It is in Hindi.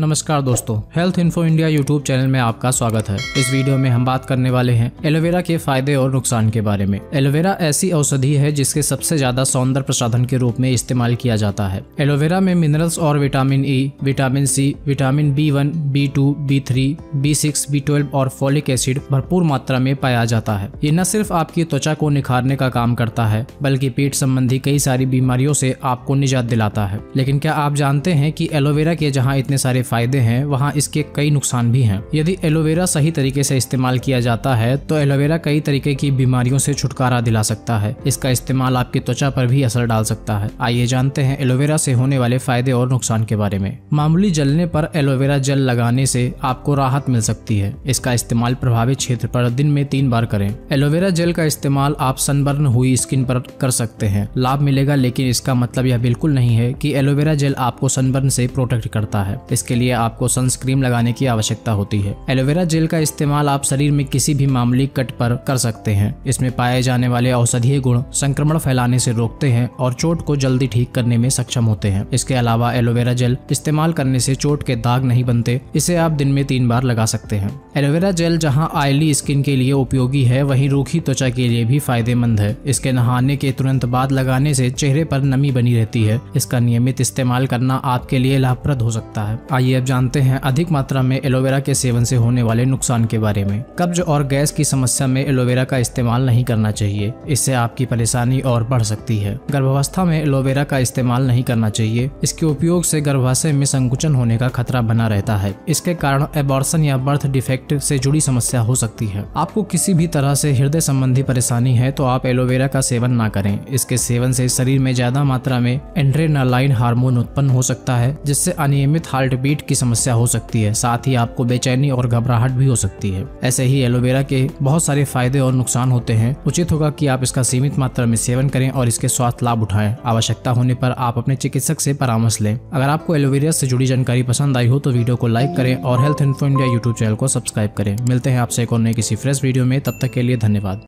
नमस्कार दोस्तों, health info India YouTube channel में आपका स्वागत है। इस वीडियो में हम बात करने वाले हैं एलोवेरा के फायदे और नुकसान के बारे में। एलोवेरा ऐसी औषधि है जिसके सबसे ज्यादा सौंदर्य प्रसाधन के रूप में इस्तेमाल किया जाता है। एलोवेरा में मिनरल्स और vitamin E, vitamin C, vitamin B1, B2, B3, B6, B12 और फॉलिक एसिड भरपूर मात्रा में पाया जाता है। ये न सिर्फ आपकी त्वचा को निखारने का काम करता है बल्कि पेट संबंधी कई सारी बीमारियों से आपको निजात दिलाता है। लेकिन क्या आप जानते हैं कि एलोवेरा के जहाँ इतने सारे फायदे हैं वहाँ इसके कई नुकसान भी हैं। यदि एलोवेरा सही तरीके से इस्तेमाल किया जाता है तो एलोवेरा कई तरीके की बीमारियों से छुटकारा दिला सकता है। इसका इस्तेमाल आपकी त्वचा पर भी असर डाल सकता है। आइए जानते हैं एलोवेरा से होने वाले फायदे और नुकसान के बारे में। मामूली जलने पर एलोवेरा जेल लगाने से आपको राहत मिल सकती है। इसका इस्तेमाल प्रभावित क्षेत्र पर दिन में 3 बार करें। एलोवेरा जेल का इस्तेमाल आप सनबर्न हुई स्किन पर कर सकते हैं, लाभ मिलेगा। लेकिन इसका मतलब यह बिल्कुल नहीं है कि एलोवेरा जेल आपको सनबर्न से प्रोटेक्ट करता है। इसके लिए आपको सनस्क्रीन लगाने की आवश्यकता होती है। एलोवेरा जेल का इस्तेमाल आप शरीर में किसी भी मामूली कट पर कर सकते हैं। इसमें पाए जाने वाले औषधीय गुण संक्रमण फैलाने से रोकते हैं और चोट को जल्दी ठीक करने में सक्षम होते हैं। इसके अलावा एलोवेरा जेल इस्तेमाल करने से चोट के दाग नहीं बनते। इसे आप दिन में 3 बार लगा सकते हैं। एलोवेरा जेल जहाँ ऑयली स्किन के लिए उपयोगी है, वहीं रूखी त्वचा के लिए भी फायदेमंद है। इसके नहाने के तुरंत बाद लगाने से चेहरे पर नमी बनी रहती है। इसका नियमित इस्तेमाल करना आपके लिए लाभप्रद हो सकता है। आइए अब जानते हैं अधिक मात्रा में एलोवेरा के सेवन से होने वाले नुकसान के बारे में। कब्ज और गैस की समस्या में एलोवेरा का इस्तेमाल नहीं करना चाहिए, इससे आपकी परेशानी और बढ़ सकती है। गर्भावस्था में एलोवेरा का इस्तेमाल नहीं करना चाहिए, इसके उपयोग से गर्भाशय में संकुचन होने का खतरा बना रहता है। इसके कारण एबॉर्शन या बर्थ डिफेक्ट से जुड़ी समस्या हो सकती है। आपको किसी भी तरह से हृदय संबंधी परेशानी है तो आप एलोवेरा का सेवन न करें। इसके सेवन से शरीर में ज्यादा मात्रा में एड्रेनालाइन हार्मोन उत्पन्न हो सकता है, जिससे अनियमित हार्ट बीट की समस्या हो सकती है। साथ ही आपको बेचैनी और घबराहट भी हो सकती है। ऐसे ही एलोवेरा के बहुत सारे फायदे और नुकसान होते हैं। उचित होगा कि आप इसका सीमित मात्रा में सेवन करें और इसके स्वास्थ्य लाभ उठाएं। आवश्यकता होने पर आप अपने चिकित्सक से परामर्श लें। अगर आपको एलोवेरा से जुड़ी जानकारी पसंद आई हो तो वीडियो को लाइक करें और health info India YouTube channel को सब्सक्राइब करें। मिलते हैं आपसे एक और नए किसी फ्रेश वीडियो में, तब तक के लिए धन्यवाद।